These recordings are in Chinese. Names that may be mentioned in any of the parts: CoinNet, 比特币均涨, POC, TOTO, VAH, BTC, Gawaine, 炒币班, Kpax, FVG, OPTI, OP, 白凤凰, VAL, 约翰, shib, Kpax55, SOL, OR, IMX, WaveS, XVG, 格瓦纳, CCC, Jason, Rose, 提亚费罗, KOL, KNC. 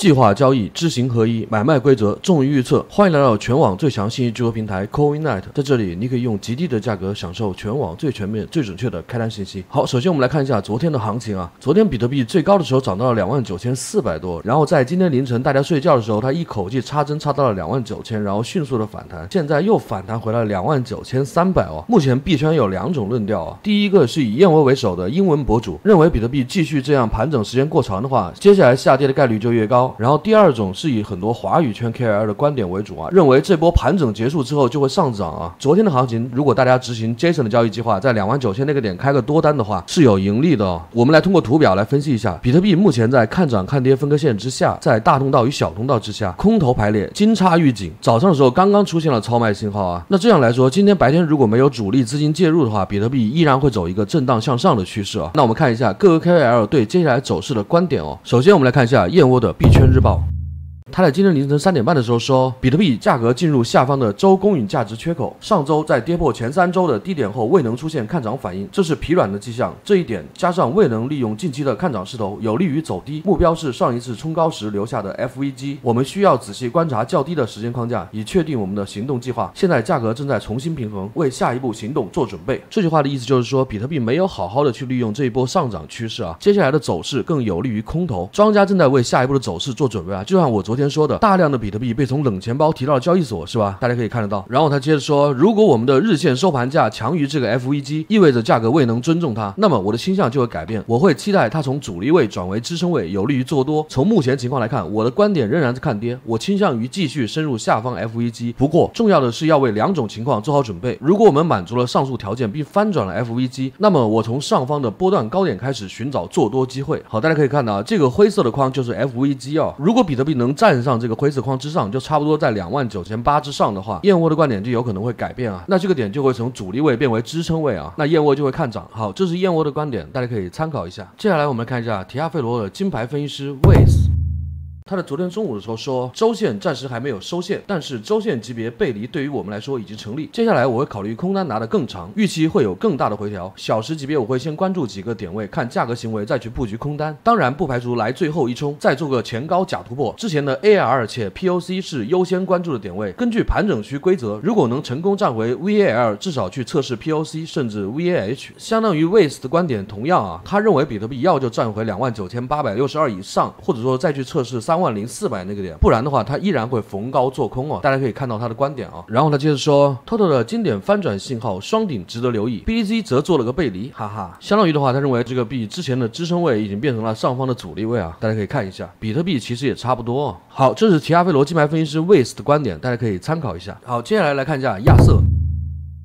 计划交易、知行合一、买卖规则、众预测。欢迎来到全网最强信息聚合平台 CoinNet， 在这里你可以用极低的价格享受全网最全面、最准确的开单信息。好，首先我们来看一下昨天的行情啊。昨天比特币最高的时候涨到了29400多，然后在今天凌晨大家睡觉的时候，它一口气插针插到了29000，然后迅速的反弹，现在又反弹回来29300哦。目前币圈有两种论调啊，第一个是以燕窝为首的英文博主认为比特币继续这样盘整时间过长的话，接下来下跌的概率就越高。然后第二种是以很多华语圈 KOL 的观点为主啊，认为这波盘整结束之后就会上涨啊。昨天的行情，如果大家执行 Jason 的交易计划，在29000那个点开个多单的话，是有盈利的哦。我们来通过图表来分析一下，比特币目前在看涨看跌分割线之下，在大通道与小通道之下，空头排列，金叉预警。早上的时候刚刚出现了超卖信号啊。那这样来说，今天白天如果没有主力资金介入的话，比特币依然会走一个震荡向上的趋势啊。那我们看一下各个 KOL 对接下来走势的观点哦。首先我们来看一下燕窝的币圈日报，他在今天凌晨3点半的时候说，比特币价格进入下方的周公允价值缺口，上周在跌破前3周的低点后未能出现看涨反应，这是疲软的迹象。这一点加上未能利用近期的看涨势头，有利于走低。目标是上一次冲高时留下的 FVG， 我们需要仔细观察较低的时间框架，以确定我们的行动计划。现在价格正在重新平衡，为下一步行动做准备。这句话的意思就是说，比特币没有好好的去利用这一波上涨趋势啊，接下来的走势更有利于空头，庄家正在为下一步的走势做准备啊。就像我昨天说的，大量的比特币被从冷钱包提到了交易所，是吧？大家可以看得到。然后他接着说，如果我们的日线收盘价强于这个 FVG， 意味着价格未能尊重它，那么我的倾向就会改变，我会期待它从阻力位转为支撑位，有利于做多。从目前情况来看，我的观点仍然是看跌，我倾向于继续深入下方 FVG。不过重要的是要为两种情况做好准备，如果我们满足了上述条件并翻转了 FVG， 那么我从上方的波段高点开始寻找做多机会。好，大家可以看到，这个灰色的框就是 FVG 哦。如果比特币能站上这个灰色框之上，就差不多在29800之上的话，燕窝的观点就有可能会改变啊。那这个点就会从阻力位变为支撑位啊，那燕窝就会看涨。好，这是燕窝的观点，大家可以参考一下。接下来我们来看一下提亚费罗的金牌分析师 WaveS，他在昨天中午的时候说，周线暂时还没有收线，但是周线级别背离对于我们来说已经成立。接下来我会考虑空单拿得更长，预期会有更大的回调。小时级别我会先关注几个点位，看价格行为再去布局空单，当然不排除来最后一冲，再做个前高假突破。之前的 AR 且 POC 是优先关注的点位。根据盘整区规则，如果能成功站回 VAL， 至少去测试 POC 甚至 VAH。相当于 WaveS 的观点同样啊，他认为比特币要就站回29862以上，或者说再去测试30400那个点，不然的话它依然会逢高做空啊。大家可以看到他的观点啊。然后他接着说， TOTO 的经典翻转信号双顶值得留意， BTC 则做了个背离，哈哈。相当于的话，他认为这个币之前的支撑位已经变成了上方的阻力位啊。大家可以看一下，比特币其实也差不多。好，这是提亚费罗金牌分析师 WaveS 的观点，大家可以参考一下。好，接下来来看一下亚瑟。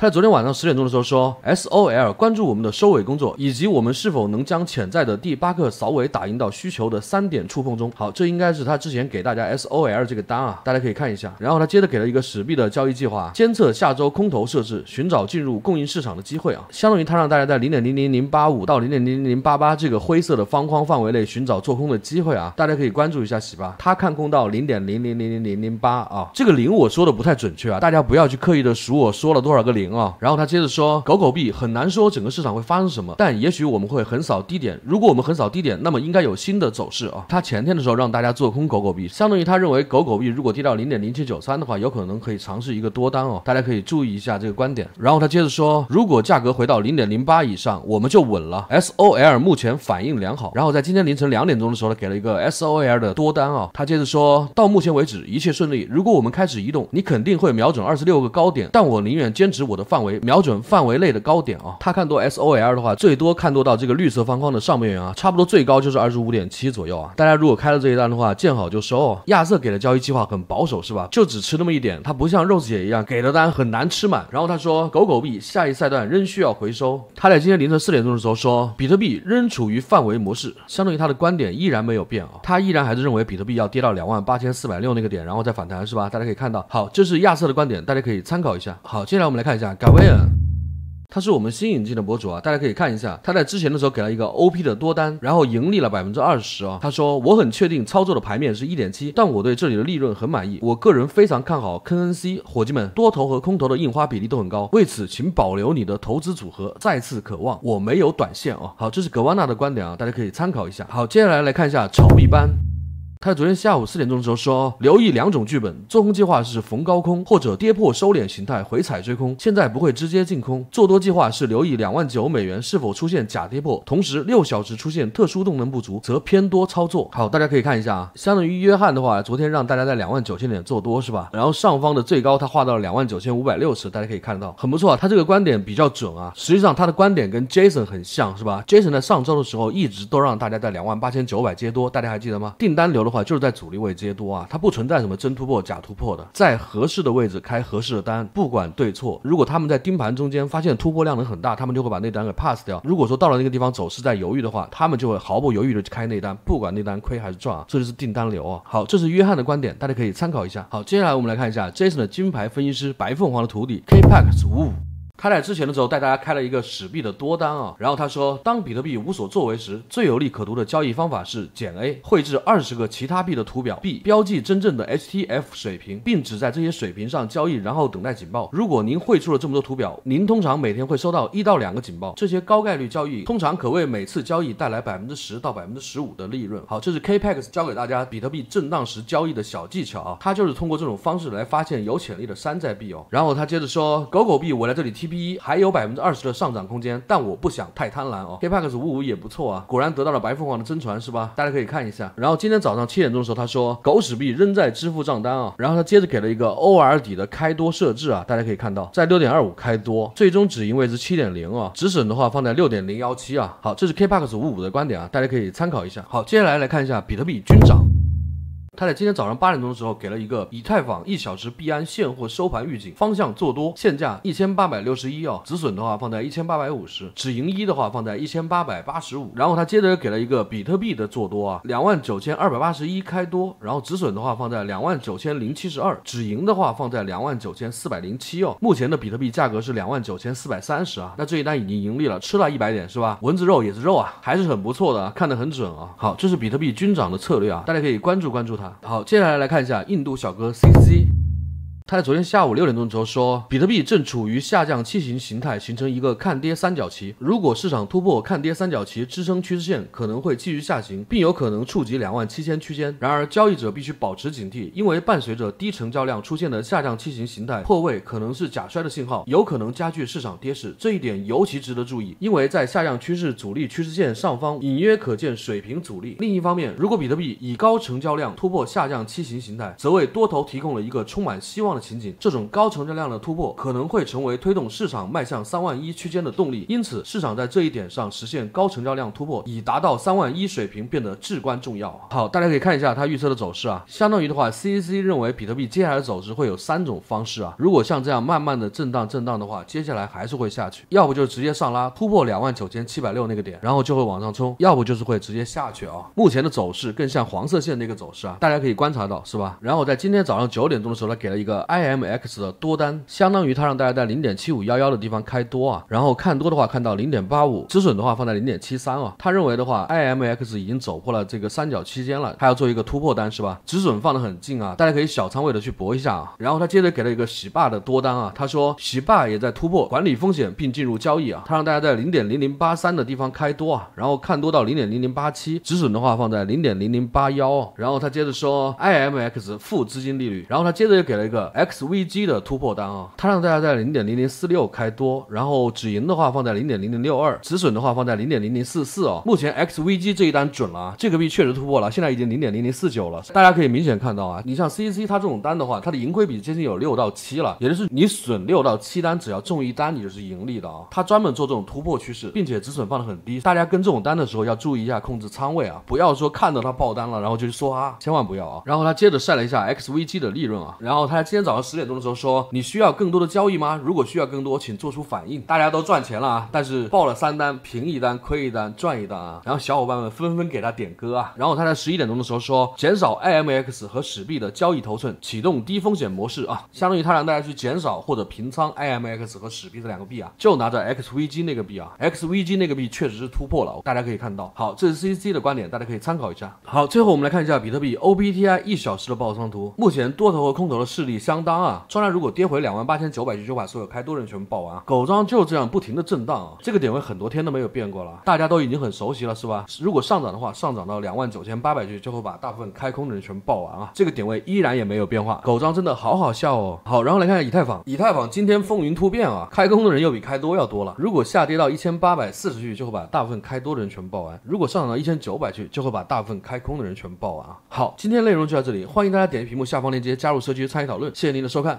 他在昨天晚上10点钟的时候说 ，SOL 关注我们的收尾工作，以及我们是否能将潜在的第8个扫尾打印到需求的3点触碰中。好，这应该是他之前给大家 SOL 这个单啊，大家可以看一下。然后他接着给了一个史币的交易计划，监测下周空头设置，寻找进入供应市场的机会啊。相当于他让大家在0.00085到0.00088这个灰色的方框范围内寻找做空的机会啊。大家可以关注一下喜巴，他看空到0.0000008啊，这个0我说的不太准确啊，大家不要去刻意的数我说了多少个0。然后他接着说，狗狗币很难说整个市场会发生什么，但也许我们会横扫低点。如果我们横扫低点，那么应该有新的走势啊。他前天的时候让大家做空狗狗币，相当于他认为狗狗币如果跌到0.0793的话，有可能可以尝试一个多单哦。大家可以注意一下这个观点。然后他接着说，如果价格回到0.08以上，我们就稳了。SOL 目前反应良好。然后在今天凌晨2点钟的时候，他给了一个 SOL 的多单啊。他接着说，到目前为止一切顺利。如果我们开始移动，你肯定会瞄准26个高点，但我宁愿坚持我的范围，瞄准范围内的高点啊。他看多 SOL 的话，最多看多到这个绿色方框的上面啊，差不多最高就是25.7左右啊。大家如果开了这一单的话，见好就收哦。亚瑟给的交易计划很保守，是吧？就只吃那么一点，他不像 Rose 姐一样给的单很难吃满。然后他说，狗狗币下一赛段仍需要回收。他在今天凌晨4点钟的时候说，比特币仍处于范围模式，相当于他的观点依然没有变啊。他依然还是认为比特币要跌到28460那个点，然后再反弹，是吧？大家可以看到。好，这是亚瑟的观点，大家可以参考一下。好，接下来我们来看一下Gawaine， 他是我们新引进的博主啊，大家可以看一下，他在之前的时候给了一个 OP 的多单，然后盈利了20%啊。他说，我很确定操作的牌面是 1.7， 但我对这里的利润很满意，我个人非常看好 KNC。 伙计们，多头和空头的印花比例都很高，为此请保留你的投资组合，再次渴望我没有短线啊。好，这是格瓦纳的观点啊，大家可以参考一下。好，接下来来看一下炒币班。他昨天下午4点钟的时候说，留意2种剧本，做空计划是逢高空或者跌破收敛形态回踩追空，现在不会直接进空；做多计划是留意$29是否出现假跌破，同时6小时出现特殊动能不足，则偏多操作。好，大家可以看一下啊，相当于约翰的话，昨天让大家在29,000点做多是吧？然后上方的最高他画到了29,560，大家可以看到很不错啊，他这个观点比较准啊。实际上他的观点跟 Jason 很像是吧 ？Jason 在上周的时候一直都让大家在28,900接多，大家还记得吗？订单流的话就是在阻力位接多啊，它不存在什么真突破假突破的，在合适的位置开合适的单，不管对错。如果他们在盯盘中间发现突破量能很大，他们就会把那单给 pass 掉。如果说到了那个地方走势在犹豫的话，他们就会毫不犹豫的开那单，不管那单亏还是赚啊，这就是订单流啊。好，这是约翰的观点，大家可以参考一下。好，接下来我们来看一下 Jason 的金牌分析师白凤凰的徒弟 Kpax55。他在之前的时候带大家开了一个史币的多单啊，然后他说，当比特币无所作为时，最有利可图的交易方法是减 A， 绘制20个其他币的图表 ，B 标记真正的 HTF 水平，并只在这些水平上交易，然后等待警报。如果您绘出了这么多图表，您通常每天会收到1到2个警报。这些高概率交易通常可为每次交易带来10%到15%的利润。好，这是 Kpax 教给大家比特币震荡时交易的小技巧啊，他就是通过这种方式来发现有潜力的山寨币哦。然后他接着说，狗狗币我在这里TPE 还有20%的上涨空间，但我不想太贪婪哦。Kpax55 也不错啊，果然得到了白凤凰的真传是吧？大家可以看一下。然后今天早上7点钟的时候，他说狗屎币仍在支付账单啊。然后他接着给了一个 OR 底的开多设置啊，大家可以看到在 6.25 开多，最终止盈位置 7.0 啊，止损的话放在 6.017 啊。好，这是 Kpax55 的观点啊，大家可以参考一下。好，接下来来看一下比特币均涨。他在今天早上8点钟的时候给了一个以太坊1小时币安现货收盘预警，方向做多，现价1861啊，止损的话放在1850，止盈1的话放在1885。然后他接着给了一个比特币的做多啊，29281开多，然后止损的话放在29072，止盈的话放在29407哦。目前的比特币价格是29430啊，那这一单已经盈利了，吃了100点是吧？蚊子肉也是肉啊，还是很不错的，看得很准啊。好，这是比特币均涨的策略啊，大家可以关注它。好，接下来来看一下印度小哥 CCC。他在昨天下午6点钟的时候说，比特币正处于下降期形态，形成一个看跌三角旗。如果市场突破看跌三角旗支撑趋势线，可能会继续下行，并有可能触及27000区间。然而，交易者必须保持警惕，因为伴随着低成交量出现的下降期形态破位，可能是假摔的信号，有可能加剧市场跌势。这一点尤其值得注意，因为在下降趋势阻力趋势线上方隐约可见水平阻力。另一方面，如果比特币以高成交量突破下降期形态，则为多头提供了一个充满希望的情景。这种高成交量的突破可能会成为推动市场迈向31000区间的动力，因此市场在这一点上实现高成交量突破以达到31000水平变得至关重要。好，大家可以看一下他预测的走势啊，相当于的话 CCC 认为比特币接下来的走势会有3种方式啊，如果像这样慢慢的震荡的话，接下来还是会下去，要不就直接上拉突破29760那个点，然后就会往上冲，要不就是会直接下去啊。目前的走势更像黄色线那个走势啊，大家可以观察到是吧？然后在今天早上9点钟的时候，他给了一个IMX 的多单，相当于他让大家在0.7511的地方开多啊，然后看多的话看到0.85，止损的话放在0.73啊。他认为的话 IMX 已经走破了这个三角区间了，他要做一个突破单是吧？止损放得很近啊，大家可以小仓位的去搏一下啊。然后他接着给了一个洗霸的多单啊，他说洗霸也在突破，管理风险并进入交易啊。他让大家在0.0083的地方开多啊，然后看多到0.0087，止损的话放在0.0081啊。然后他接着说 IMX 负资金利率，然后他接着又给了一个XVG 的突破单啊，它让大家在0.0046开多，然后止盈的话放在0.0062，止损的话放在0.0044啊。目前 XVG 这一单准了啊，这个币确实突破了，现在已经0.0049了。大家可以明显看到啊，你像 CCC 它这种单的话，它的盈亏比接近有6到7了，也就是你损6到7单，只要中一单你就是盈利的啊。它专门做这种突破趋势，并且止损放得很低。大家跟这种单的时候要注意一下控制仓位啊，不要说看到它爆单了然后就去梭哈，千万不要啊。然后他接着晒了一下 XVG 的利润啊，然后他今天早上10点钟的时候说，你需要更多的交易吗？如果需要更多，请做出反应。大家都赚钱了啊，但是爆了3单，平1单，亏1单，赚1单啊。然后小伙伴们纷纷给他点歌啊。然后他在11点钟的时候说，减少 IMX 和史币的交易头寸，启动低风险模式啊，相当于他让大家去减少或者平仓 IMX 和史币这2个币啊，就拿着 XVG 那个币啊。XVG 那个币确实是突破了，大家可以看到。好，这是 CCC 的观点，大家可以参考一下。好，最后我们来看一下比特币 OPTI 1小时的爆仓图。目前多头和空头的势力相当啊。创价如果跌回28900，就把所有开多人全部报完啊。狗庄就这样不停的震荡啊，这个点位很多天都没有变过了，大家都已经很熟悉了，是吧？如果上涨的话，上涨到29800，最后把大部分开空的人全报完啊。这个点位依然也没有变化，狗庄真的好好笑哦。好，然后来看一下以太坊，以太坊今天风云突变啊，开空的人又比开多要多了。如果下跌到1840，就会把大部分开多的人全报完；如果上涨到1900，就会把大部分开空的人全报完啊。好，今天内容就到这里，欢迎大家点击屏幕下方链接加入社区参与讨论。谢谢您的收看。